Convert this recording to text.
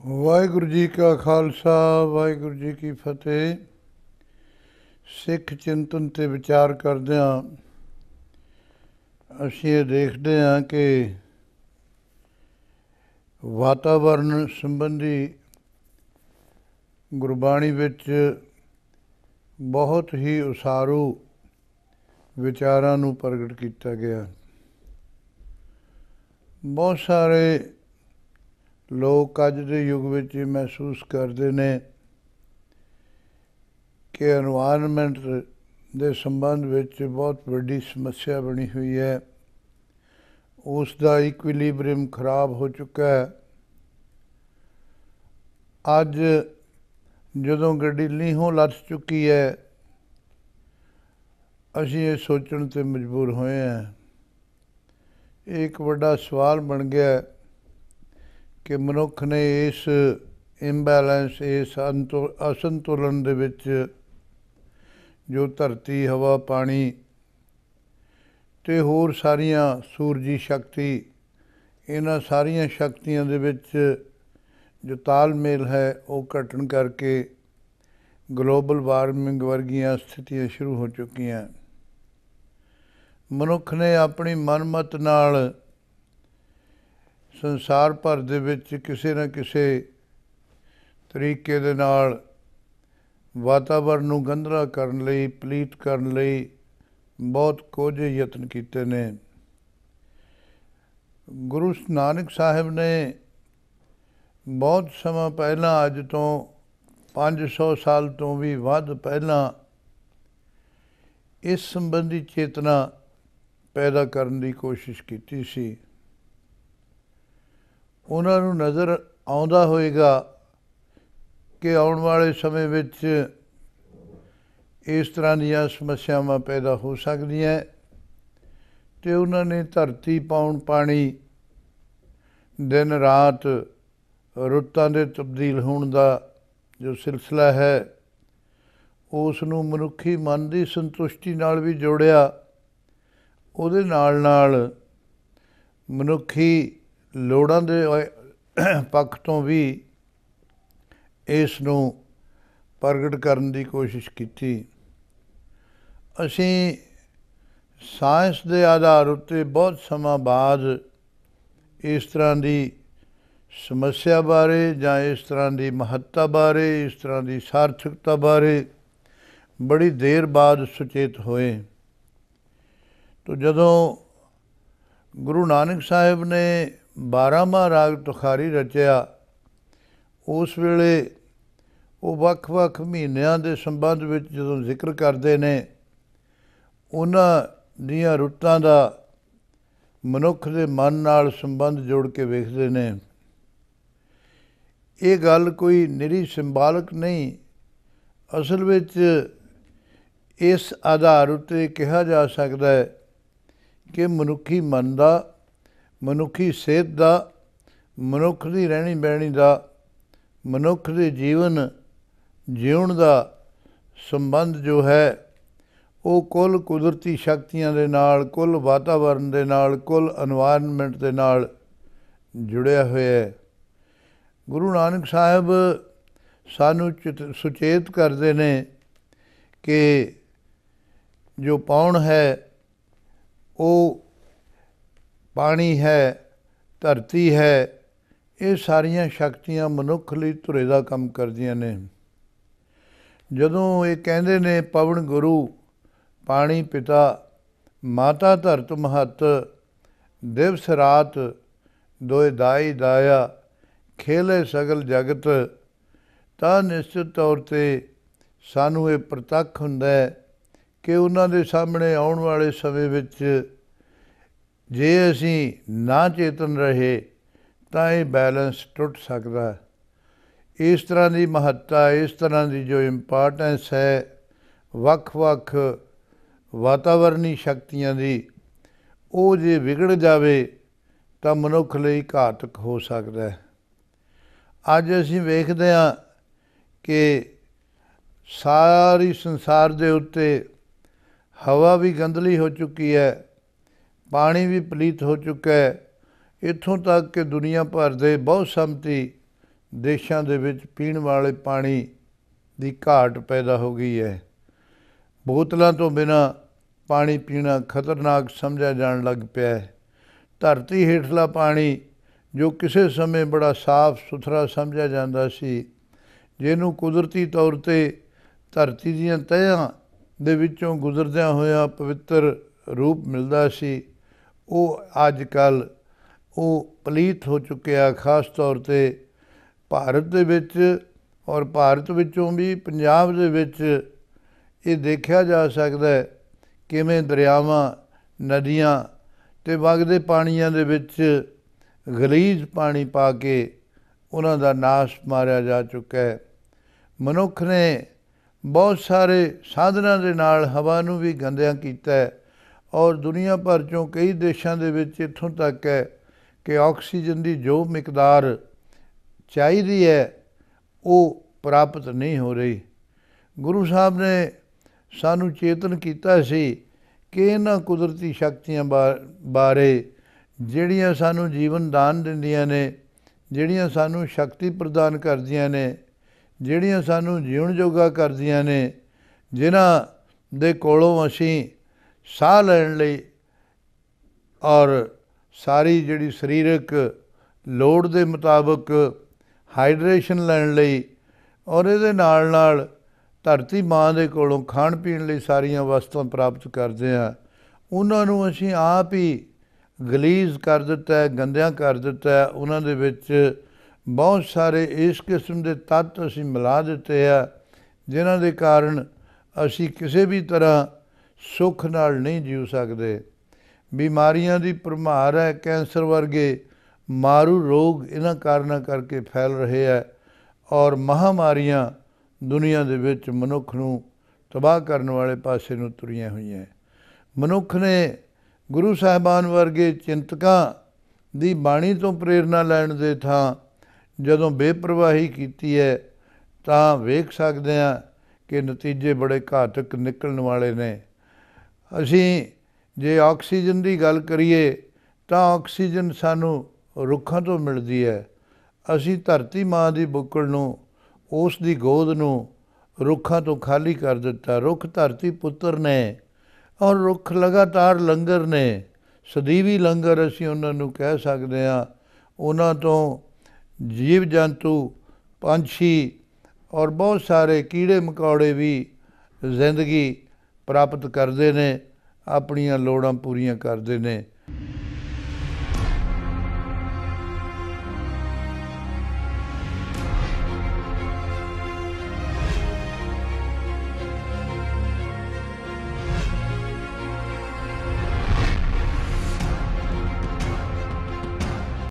वाहेगुरु जी का खालसा वाहेगुरु जी की फतेह। सिख चिंतन ते विचार करदे हां, असीं देखदे हां कि वातावरण संबंधी गुरबाणी विच बहुत ही उसारू विचारां नूं प्रगट किया गया। बहुत सारे लोग अज के युग में महसूस करते हैं कि एनवायरमेंट के संबंध में बहुत बड़ी समस्या बनी हुई है, उसका इक्विलिब्रियम खराब हो चुका है। अज जदों गड्डी लीहों लथ चुकी है, असीं ये सोचण ते मजबूर होए हैं। एक बड़ा सवाल बन गया कि मनुख ने इस इम्बैलेंस, इस असंतुलन दे विच जो धरती, हवा, पानी ते होर सारियां सूरजी शक्ति, इन्हां सारियां शक्तियां दे विच जो तालमेल है वह घटन करके ग्लोबल वार्मिंग वर्गियां स्थितियां शुरू हो चुकी हैं। मनुख ने अपनी मनमत नाल संसार भर दे विच किसी न किसी तरीके दे नाल वातावरण नूं गंधला करन लई, पलीत करन लई बहुत कुछ यतन कीते ने। गुरु नानक साहब ने बहुत समा पहला, अज तो 500 साल तो भी वध पहला, इस संबंधी चेतना पैदा करने की कोशिश की सी। उन्होंने नज़र आउंदा होएगा कि आने वाले समय में इस तरह दीआं समस्यावां पैदा हो सकती हैं, तो उन्होंने धरती, पाउण पानी, दिन रात, रुत्तां दे तब्दील होने का जो सिलसिला है उसनूं मनुखी मन की संतुष्टि नाल भी जोड़िया। उहदे नाल नाल मनुखी लोड़ां दे पक्ष तो भी इस नूं प्रगट करन दी कोशिश की। असीं साइंस के आधार उत्ते बहुत समा बाद इस तरह की समस्या बारे जां इस तरह की महत्ता बारे, इस तरह की सार्थकता बारे बड़ी देर बाद सुचेत होए। तो जदों गुरु नानक साहब ने 12वां राग तुखारी रचिया, उस वेले वो वख-वख महीनों के संबंध में जो जिक्र करते हैं, उन्हां दीआं रुत्तां दा मनुख के मन नाल संबंध जोड़ के वेखते हैं। ये गल कोई निरी सिंबालक नहीं, असल विच इस आधार उत्ते कहा जा सकता है कि मनुखी मन का, मनुखी सेहत का, मनुख की रहनी बहनी का, मनुख के जीवन जीवन का संबंध जो है वो कुल कुदरती शक्तियां दे नाल, कुल वातावरण दे नाल, कुल एनवायरनमेंट दे नाल जुड़िया होया है। गुरु नानक साहब सानू सुचेत करते हैं कि जो पौण है वो पानी है, धरती है, ये सारिया शक्तियां मनुख लई धुरे दा काम करदियां ने। जदों ये कहंदे ने पवन गुरु, पानी पिता, माता धरत महत, दिवस रात दोए दाई दाया, खेले सगल जगत, तां निश्चित तौर ते सानू ये प्रतख हुंदा है कि उन्होंने सामने आने वाले समय विच जे असी ना चेतन रहे तो ये बैलेंस टुट सकता है। इस तरह की महत्ता, इस तरह की जो इंपॉर्टेंस है वख-वख वातावरणी शक्तियां दी, वो जे विगड़ जाए तो मनुख लई घातक हो सकता है। अज असी वेखदे हां कि सारी संसार दे उत्ते हवा भी गंदली हो चुकी है, पानी भी पलीत हो चुका है, इत्थों तक कि दुनिया भर के बहुसम्मती देशों के विच पीण वाले पानी की घाट पैदा हो गई है। बोतलों तो बिना पानी पीना खतरनाक समझा जाने लग पिया है। धरती हेठला पानी जो किसी समय बड़ा साफ सुथरा समझा जाता सी, जिन्हों कुदरती तौर पर धरती दीयां तहां दे विचों गुजरदियां होया पवित्र रूप मिलता सी, वो अजकल वो पलीत हो चुकिया। खास तौर पर भारत दे विच और भारत विचों भी पंजाब दे विच ये देखा जा सकता है किवें दरियावां नदियां ते वगदे पानियां दे विच गलीज पानी पा के उन्हां दा नाश मारिया जा चुका है। मनुख ने बहुत सारे साधना दे नाल हवा नूं भी गंदियां कीता है और दुनिया भर चों कई देशां दे विच इत्थों तक है कि ऑक्सीजन की जो मिकदार चाहिदी है वो प्राप्त नहीं हो रही। गुरु साहब ने सानू चेतन किया सी कि इन्हां कुदरती शक्तियां बारे जिहड़ियां सानू जीवन दान दिंदियां ने, जिहड़ियां सानू शक्ति प्रदान करदियां ने, जिहड़ियां सानू जीवन जोगा करदियां ने, जिन्हां दे कोलों असीं साह लैण लई और सारी जिहड़ी शरीरक लोड़ दे मुताबक हाइड्रेशन लैण लई और इहदे नाल नाल धरती माँ के कोलों खाण पीण लई सारियां वस्तुआं प्राप्त करदे आ। उन्हां नूं असीं आप ही गलीज कर दिता है, गंदियां कर दिता है। उन्हां दे विच बहुत सारे इस किस्म के तत्त असीं मिला दिते आ जिन्हां दे कारण असीं किसी भी तरह सुख नाल नहीं जी सकदे। बीमारियां दी भरमार है, कैंसर वर्गे मारू रोग इन्हां कारणों करके फैल रहे है और महामारियां दुनिया दे विच मनुख नूं तबाह करने वाले पासे नूं तुरियां होईयां। मनुख ने गुरु साहिबान वर्गे चिंतकां दी बाणी तो प्रेरणा लैण दे थां जदों बेपरवाही कीती है तां वेख सकदे हां कि नतीजे बड़े घातक निकलण वाले ने। असीं जे ऑक्सीजन की गल करिए तां ऑक्सीजन सानूं रुखां तो मिलदी है। असीं धरती मां दी बुक्कल नूं उस दी गोद नूं रुखां तो खाली कर दिता। रुख धरती पुत्र ने और रुख लगातार लंगर ने, सदीवी लंगर असीं उन्हां नूं कह सकदे हां। उन्हां तों जीव जंतु, पंछी और बहुत सारे कीड़े मकौड़े भी जिंदगी प्राप्त करते हैं, अपनियां लोड़ां पूरियां करते हैं।